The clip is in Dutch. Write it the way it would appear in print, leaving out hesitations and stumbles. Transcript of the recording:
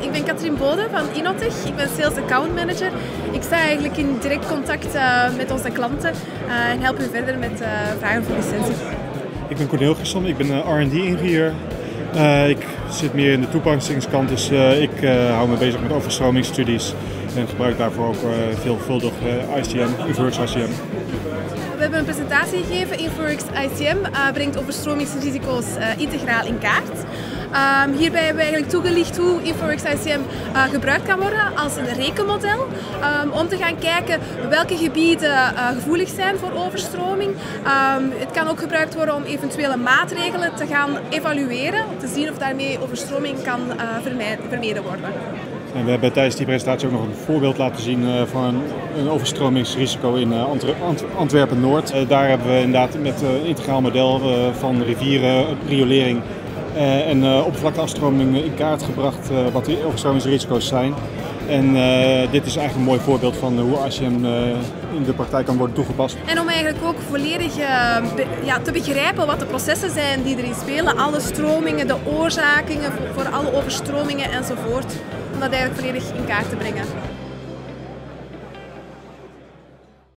Ik ben Katrin Boden van Inneautech. Ik ben Sales Account Manager. Ik sta eigenlijk in direct contact met onze klanten en help hen verder met vragen voor licentie. Ik ben Koen Hilgersom, ik ben R&D-ingenieur. Ik zit meer in de toepassingskant, dus ik hou me bezig met overstromingsstudies en gebruik daarvoor ook veelvuldig ICM, InfoWorks ICM. We hebben een presentatie gegeven. InfoWorks ICM brengt overstromingsrisico's integraal in kaart. Hierbij hebben we eigenlijk toegelicht hoe InfoWorks ICM gebruikt kan worden als een rekenmodel om te gaan kijken welke gebieden gevoelig zijn voor overstroming. Het kan ook gebruikt worden om eventuele maatregelen te gaan evalueren, om te zien of daarmee overstroming kan vermeden worden. En we hebben tijdens die presentatie ook nog een voorbeeld laten zien van een overstromingsrisico in Antwerpen-Noord. Daar hebben we inderdaad met een integraal model van rivieren, riolering en oppervlakteafstroming in kaart gebracht wat de overstromingsrisico's zijn. En dit is eigenlijk een mooi voorbeeld van hoe ICM in de praktijk kan worden toegepast. En om eigenlijk ook volledig te begrijpen wat de processen zijn die erin spelen. Alle stromingen, de oorzakingen voor alle overstromingen enzovoort. Om dat eigenlijk volledig in kaart te brengen.